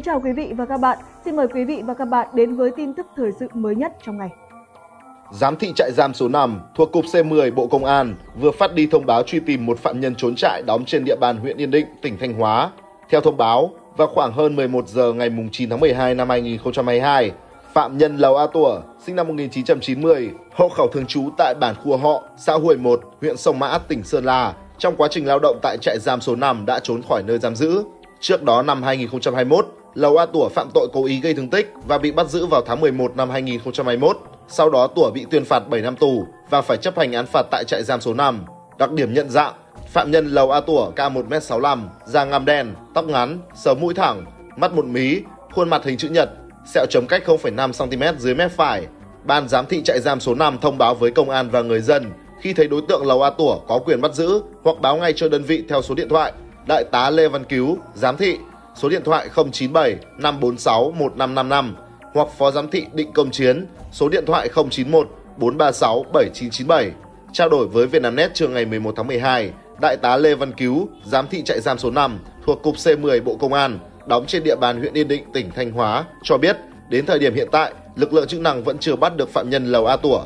Kính chào quý vị và các bạn. Xin mời quý vị và các bạn đến với tin tức thời sự mới nhất trong ngày. Giám thị trại giam số 5 thuộc Cục C10 Bộ Công an vừa phát đi thông báo truy tìm một phạm nhân trốn trại đóng trên địa bàn huyện Yên Định, tỉnh Thanh Hóa. Theo thông báo, vào khoảng hơn 11 giờ ngày 9 tháng 12 năm 2022, phạm nhân Lầu A Tủa, sinh năm 1990, hộ khẩu thường trú tại bản Khua Họ, xã Huổi 1, huyện Sông Mã, tỉnh Sơn La, trong quá trình lao động tại trại giam số 5 đã trốn khỏi nơi giam giữ. Trước đó năm 2021, Lầu A Tủa phạm tội cố ý gây thương tích và bị bắt giữ vào tháng 11 năm 2021. Sau đó Tủa bị tuyên phạt 7 năm tù và phải chấp hành án phạt tại trại giam số 5. Đặc điểm nhận dạng, phạm nhân Lầu A Tủa cao 1m65, da ngăm đen, tóc ngắn, sống mũi thẳng, mắt một mí, khuôn mặt hình chữ nhật, sẹo chấm cách 0,5cm dưới mép phải. Ban giám thị trại giam số 5 thông báo với công an và người dân khi thấy đối tượng Lầu A Tủa có quyền bắt giữ hoặc báo ngay cho đơn vị theo số điện thoại Đại tá Lê Văn Cứu, giám thị, số điện thoại 097 546 1555 hoặc Phó Giám thị Định Công Chiến, số điện thoại 091 436 7997. Trao đổi với Vietnamnet trưa ngày 11 tháng 12, Đại tá Lê Văn Cứu, giám thị trại giam số 5 thuộc Cục C10 Bộ Công an, đóng trên địa bàn huyện Yên Định, tỉnh Thanh Hóa, cho biết đến thời điểm hiện tại, lực lượng chức năng vẫn chưa bắt được phạm nhân Lầu A Tủa.